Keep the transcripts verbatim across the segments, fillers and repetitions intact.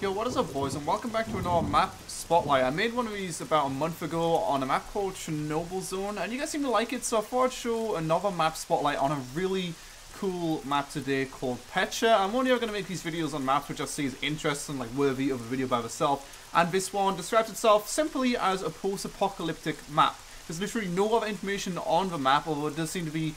Yo, what is up, boys, and welcome back to another map spotlight. I made one of these about a month ago on a map called Chernobyl Zone, and you guys seem to like it, so I thought I'd show another map spotlight on a really cool map today called Pecher. I'm only ever going to make these videos on maps which I see as interesting, like worthy of a video by itself, and this one describes itself simply as a post-apocalyptic map. There's literally no other information on the map, although it does seem to be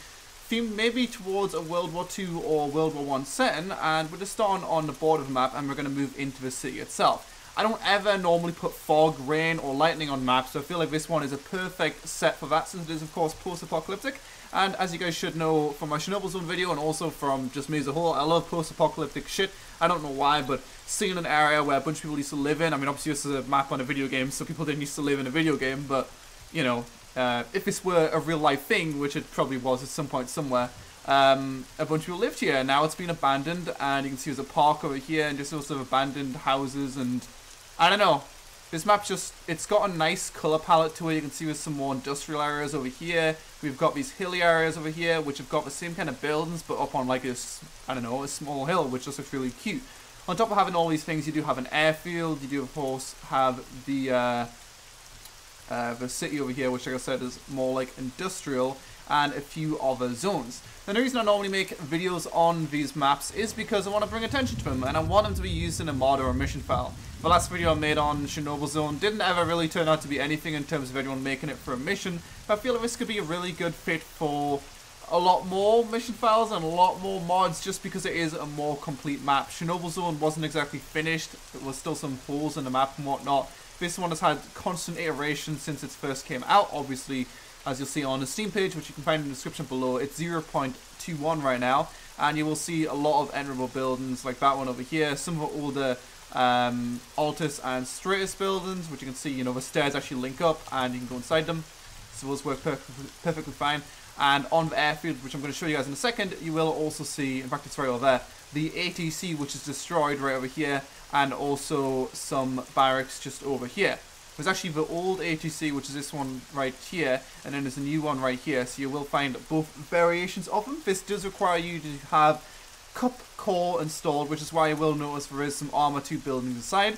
themed maybe towards a World War Two or World War One setting, and we're just starting on the board of the map and we're going to move into the city itself. I don't ever normally put fog, rain or lightning on maps, so I feel like this one is a perfect set for that, since it is of course post-apocalyptic. And as you guys should know from my Chernobyl Zone video and also from just me as a whole, I love post-apocalyptic shit. I don't know why, but seeing an area where a bunch of people used to live in, I mean obviously this is a map on a video game, so people didn't used to live in a video game, but you know, Uh, if this were a real-life thing, which it probably was at some point somewhere, um, a bunch of people lived here. Now it's been abandoned, and you can see there's a park over here, and just also abandoned houses, and I don't know. This map just, it's got a nice colour palette to it. You can see there's some more industrial areas over here. We've got these hilly areas over here, which have got the same kind of buildings, but up on like a, I don't know, a small hill, which just looks really cute. On top of having all these things, you do have an airfield, you do of course have the, uh, Uh, the city over here, which like I said is more like industrial, and a few other zones. And the reason I normally make videos on these maps is because I want to bring attention to them, and I want them to be used in a mod or a mission file. The last video I made on Chernobyl Zone didn't ever really turn out to be anything in terms of anyone making it for a mission, but I feel like this could be a really good fit for a lot more mission files and a lot more mods, just because it is a more complete map. Chernobyl Zone wasn't exactly finished, there was still some holes in the map and whatnot. This one has had constant iteration since it first came out, obviously, as you'll see on the Steam page, which you can find in the description below. It's zero point two one right now, and you will see a lot of enterable buildings like that one over here, some of the older um, Altis and Stratis buildings, which you can see, you know, the stairs actually link up and you can go inside them, so those work per perfectly fine. And on the airfield, which I'm going to show you guys in a second, you will also see, in fact it's right over there, the A T C, which is destroyed right over here, and also some barracks just over here. There's actually the old A T C, which is this one right here, and then there's a new one right here, so you will find both variations of them. This does require you to have Cup Core installed, which is why you will notice there is some Arma two buildings inside.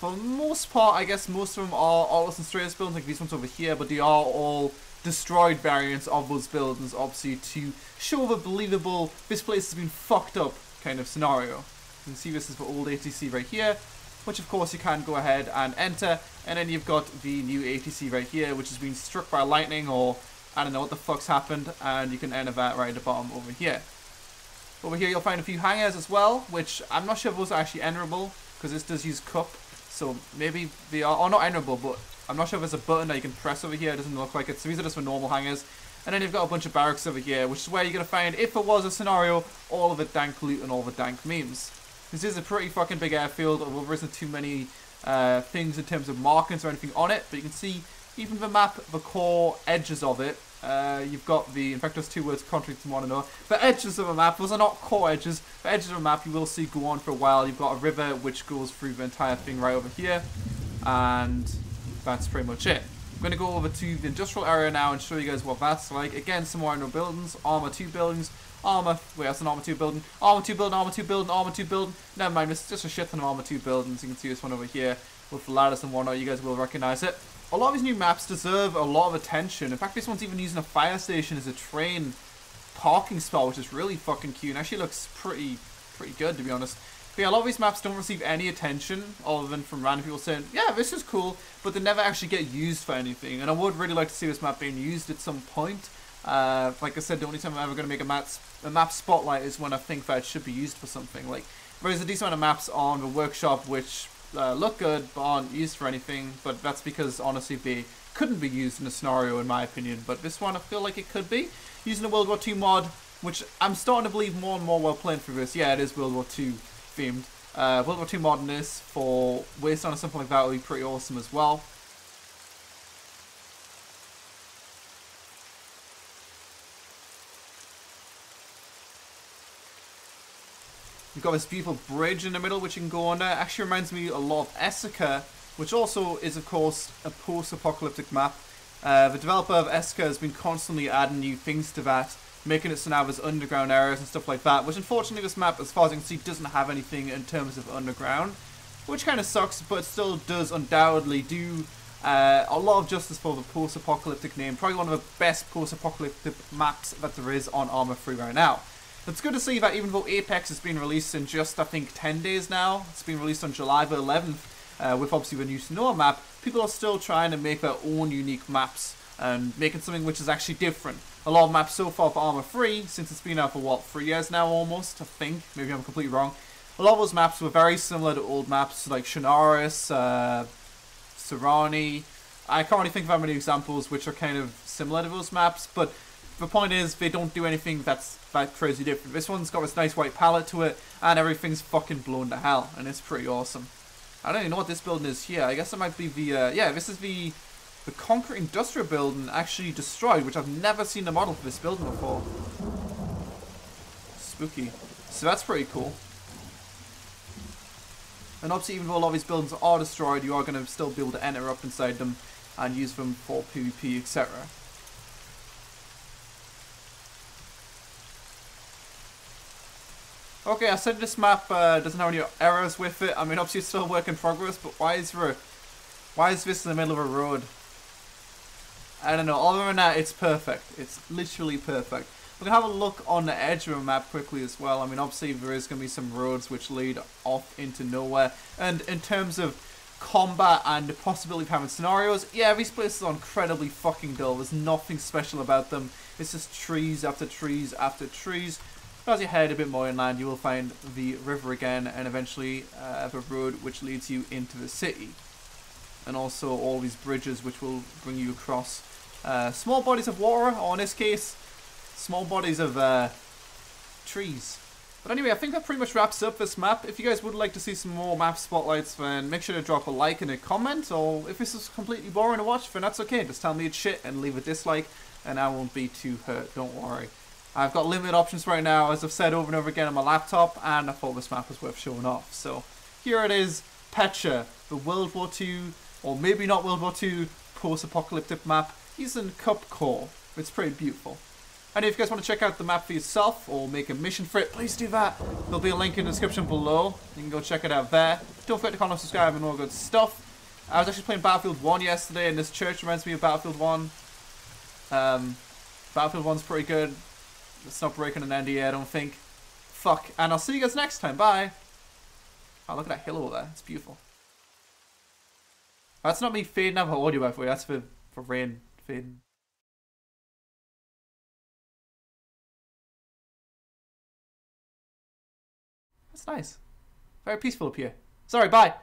For the most part, I guess most of them are Altis and Stratis buildings, like these ones over here, but they are all destroyed variants of those buildings, obviously, to show the believable, this place has been fucked up kind of scenario. You can see this is the old A T C right here, which of course you can go ahead and enter, and then you've got the new A T C right here, which has been struck by lightning, or I don't know what the fuck's happened, and you can enter that right at the bottom over here. Over here you'll find a few hangars as well, which I'm not sure if those are actually enterable, because this does use cup, so maybe they are, or not enterable, but I'm not sure if there's a button that you can press over here, it doesn't look like it, so these are just for normal hangars. And then you've got a bunch of barracks over here, which is where you're going to find, if it was a scenario, all of the dank loot and all the dank memes. This is a pretty fucking big airfield, although there isn't too many uh, things in terms of markings or anything on it, but you can see even the map, the core edges of it, uh, you've got the, in fact there's two words contrary to one another, the edges of a map, those are not core edges, the edges of a map you will see go on for a while. You've got a river which goes through the entire thing right over here, and that's pretty much it. I'm going to go over to the industrial area now and show you guys what that's like. Again, some more no buildings, Arma two buildings, Arma... Wait, that's an Arma two building. Arma two building, Arma two building, Arma two building. Never mind, it's just a shit ton of Arma two buildings. You can see this one over here with the ladders and whatnot. You guys will recognize it. A lot of these new maps deserve a lot of attention. In fact, this one's even using a fire station as a train parking spot, which is really fucking cute. And actually looks pretty, pretty good, to be honest. But yeah, a lot of these maps don't receive any attention other than from random people saying, yeah, this is cool, but they never actually get used for anything. And I would really like to see this map being used at some point. Uh, like I said, the only time I'm ever going to make a map, a map spotlight is when I think that it should be used for something. Like, there's a decent amount of maps on the workshop which uh, look good but aren't used for anything. But that's because, honestly, they couldn't be used in a scenario, in my opinion. But this one, I feel like it could be. Using a World War Two mod, which I'm starting to believe more and more while playing through this. Yeah, it is World War Two. Themed. Uh, World War Two modernist for Wasteland or something like that would be pretty awesome as well. You've got this beautiful bridge in the middle which you can go under. It actually reminds me a lot of Esca, which also is of course a post-apocalyptic map. Uh, the developer of Esca has been constantly adding new things to that, making it so now there's underground areas and stuff like that, which unfortunately this map, as far as you can see, doesn't have anything in terms of underground. which kind of sucks, but still does undoubtedly do uh, a lot of justice for the post-apocalyptic name. Probably one of the best post-apocalyptic maps that there is on Arma three right now. It's good to see that even though Apex has been released in just, I think, ten days now, it's been released on July the eleventh, uh, with obviously the new Sonora map, people are still trying to make their own unique maps and making something which is actually different. A lot of maps so far for Arma three, since it's been out for, what, three years now almost, I think, maybe I'm completely wrong. A lot of those maps were very similar to old maps like Shinaris, uh, Serani. I can't really think of that many examples which are kind of similar to those maps, but the point is they don't do anything that's that crazy different. This one's got this nice white palette to it, and everything's fucking blown to hell, and it's pretty awesome. I don't even know what this building is here. I guess it might be the, uh, yeah, this is the the concrete industrial building actually destroyed, which I've never seen a model for this building before. Spooky. So that's pretty cool. And obviously, even though a lot of these buildings are destroyed, you are going to still be able to enter up inside them and use them for PvP, et cetera. Okay, I said this map uh, doesn't have any errors with it. I mean, obviously, it's still a work in progress, but why is there a, why is this in the middle of a road? I don't know. Other than that, it's perfect. It's literally perfect. We're going to have a look on the edge of a map quickly as well. I mean, obviously, there is going to be some roads which lead off into nowhere. And in terms of combat and the possibility of having scenarios, yeah, these places are incredibly fucking dull. There's nothing special about them. It's just trees after trees after trees. But as you head a bit more inland, you will find the river again and eventually uh, the road which leads you into the city. And also all these bridges which will bring you across uh, small bodies of water, or in this case, small bodies of uh, trees. But anyway, I think that pretty much wraps up this map. If you guys would like to see some more map spotlights, then make sure to drop a like and a comment, or if this is completely boring to watch, then that's okay. Just tell me it's shit and leave a dislike, and I won't be too hurt, don't worry. I've got limited options right now, as I've said over and over again on my laptop, and I thought this map was worth showing off. So here it is, Pecher, the World War Two, or maybe not World War Two, post-apocalyptic map. He's in Cup Core. It's pretty beautiful. And if you guys want to check out the map for yourself or make a mission for it, please do that. There'll be a link in the description below. You can go check it out there. Don't forget to comment, subscribe, and all good stuff. I was actually playing Battlefield one yesterday, and this church reminds me of Battlefield one. Um, Battlefield one's pretty good. It's not breaking an N D A, I don't think. Fuck. And I'll see you guys next time. Bye. Oh, look at that hill over there. It's beautiful. That's not me fading out the audio, by the way. That's for, for rain fading. That's nice. Very peaceful up here. Sorry, bye.